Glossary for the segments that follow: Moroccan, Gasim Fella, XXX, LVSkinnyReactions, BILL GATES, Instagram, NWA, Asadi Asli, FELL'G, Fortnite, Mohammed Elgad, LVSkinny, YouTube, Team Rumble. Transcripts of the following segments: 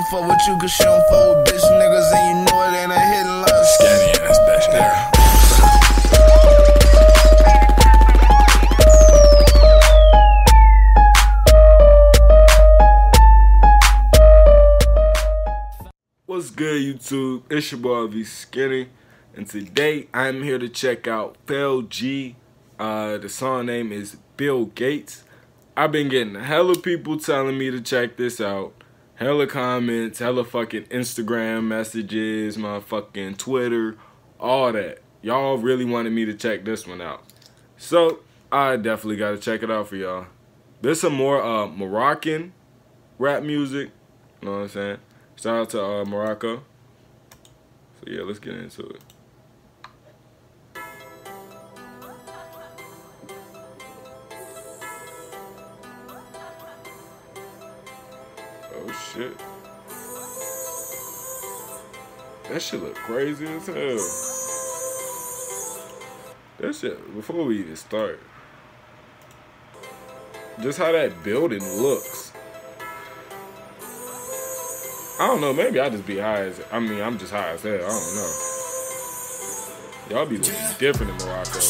don't fuck with you, cause you don't fuck with bitch niggas, and you know it ain't a hit love. Skinny in this bitch, nigga. What's good, YouTube? It's your boy LVSkinny, and today I'm here to check out FELL'G. The song name is Bill Gates. I've been getting hella people telling me to check this out. Hella comments, hella fucking Instagram messages, my fucking Twitter, all that. Y'all really wanted me to check this one out. So, I definitely gotta check it out for y'all. There's some more Moroccan rap music. You know what I'm saying? Shout out to Morocco. So yeah, let's get into it. Shit. That shit look crazy as hell. That shit, before we even start, just how that building looks. I don't know, maybe I just be high as, I mean, I'm just high as hell, I don't know. Y'all be looking different in Morocco.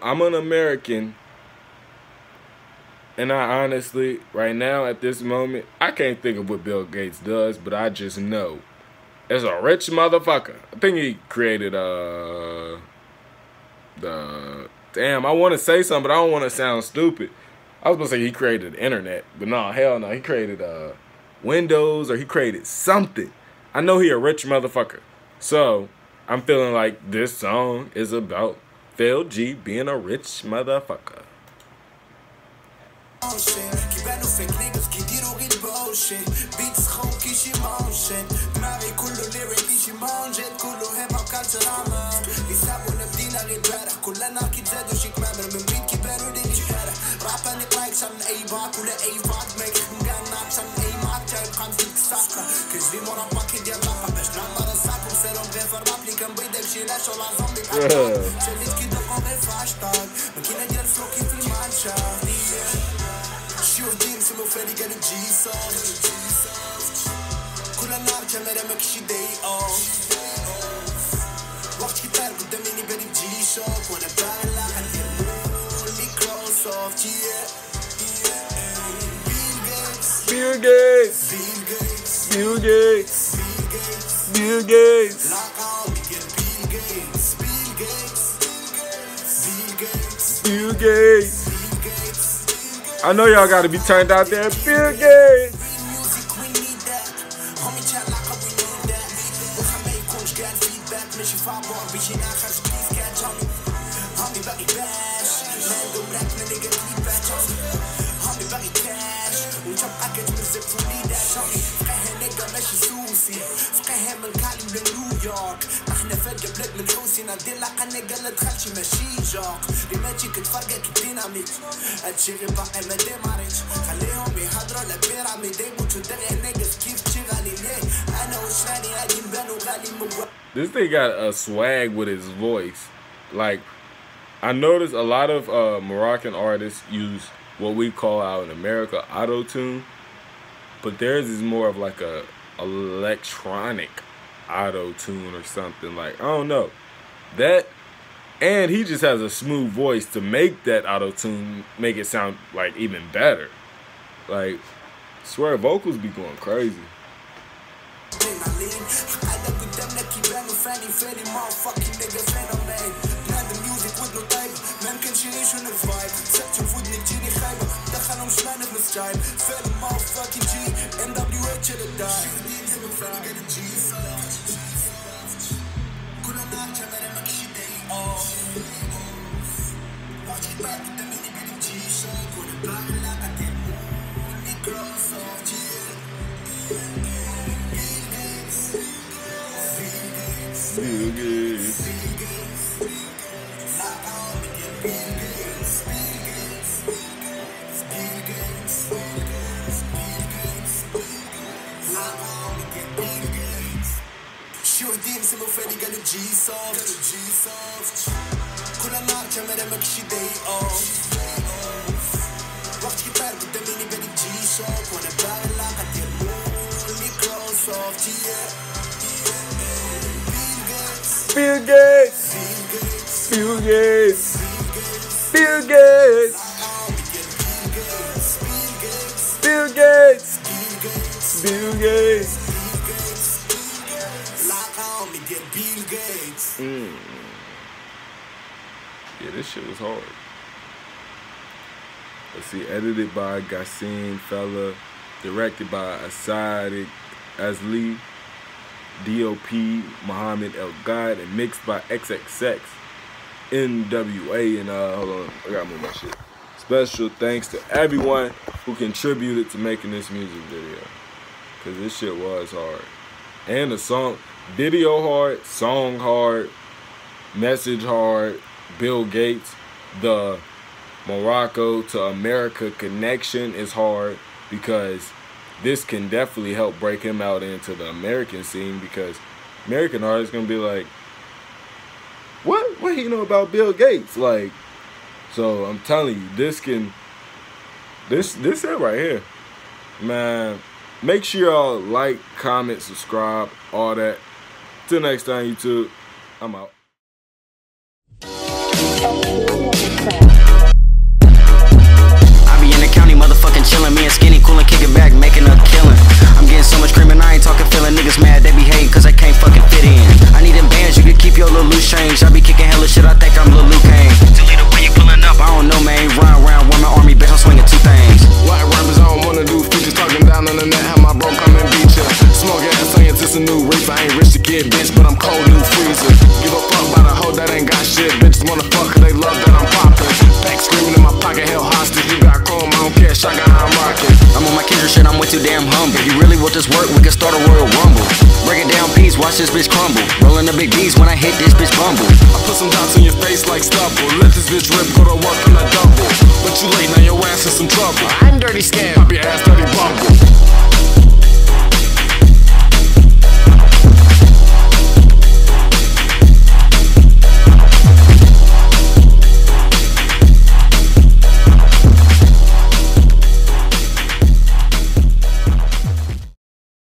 I'm an American. And I honestly, right now, at this moment, I can't think of what Bill Gates does, but I just know. It's a rich motherfucker. I think he created, damn, I want to say something, but I don't want to sound stupid. I was going to say he created the internet, but no, hell no. He created, Windows, or he created something. I know he a rich motherfucker. So, I'm feeling like this song is about FELL'G being a rich motherfucker. Bill Gates. I know y'all gotta be turned out there. Bill Gates. This thing got a swag with his voice. Like, I noticed a lot of Moroccan artists use what we call out in America auto-tune, but theirs is more of like a electronic auto-tune or something. Like, I don't know. That, and he just has a smooth voice to make that auto-tune, make it sound like even better. Like, swear vocals be going crazy. Bill Gates. Sure didn't seem afraid he got a G-soft. Could I not jam at a maxi day off? Watch you back with the mini baby G-soft. Wanna battle like I did only close off Bill Gates, Bill Gates, Bill Gates, Bill Gates, Bill Gates. Like I only get Bill Gates. Yeah, this shit was hard. Let's see, edited by Gasim Fella, directed by Asadi Asli. D.O.P. Mohammed Elgad, and mixed by XXX, NWA, and hold on, I gotta move my shit. Special thanks to everyone who contributed to making this music video, cause this shit was hard. And the song, video hard, song hard, message hard, Bill Gates, the Morocco to America connection is hard, because this can definitely help break him out into the American scene, because American artists gonna be like, what do you know about Bill Gates? Like, so I'm telling you, this it right here, man. Make sure y'all like, comment, subscribe, all that. Till next time, YouTube, I'm out. I be in the county, motherfucking chilling, me and Skinny coolin', kicking back, making a killing. I'm getting so much creamin', I ain't talking feeling. Niggas mad, they be hatin' cause I can't fucking fit in. I need them bands, you can keep your little loose change. I be kicking hella shit, I think I'm Lil Luke Kane. Delete the way you pullin' up, I don't know, man. Round round, one my army, bitch, I'm swinging two things. White rappers, I don't wanna do features, talking down on the net, have my bro come and beat ya. Smoke ass science, it's a new race. I ain't rich to get bitch, but I'm cold new freezer. Give a fuck about a hoe that ain't got shit. Bitches wanna fuck cause they love that I'm poppin'. Back screaming in my pocket, held hostage. You got chrome, I don't care, shotgun, I'm rockin'. I'm on my Kendrick shit, I'm way too damn humble. You really want this work, we can start a Royal Rumble. Break it down piece, watch this bitch crumble. Rollin' the big D's when I hit this bitch bumble. I put some dots on your face like stubble. Let this bitch rip, go to work on a double. But you late, now your ass in some trouble. I'm dirty scared, pop your ass dirty bubble.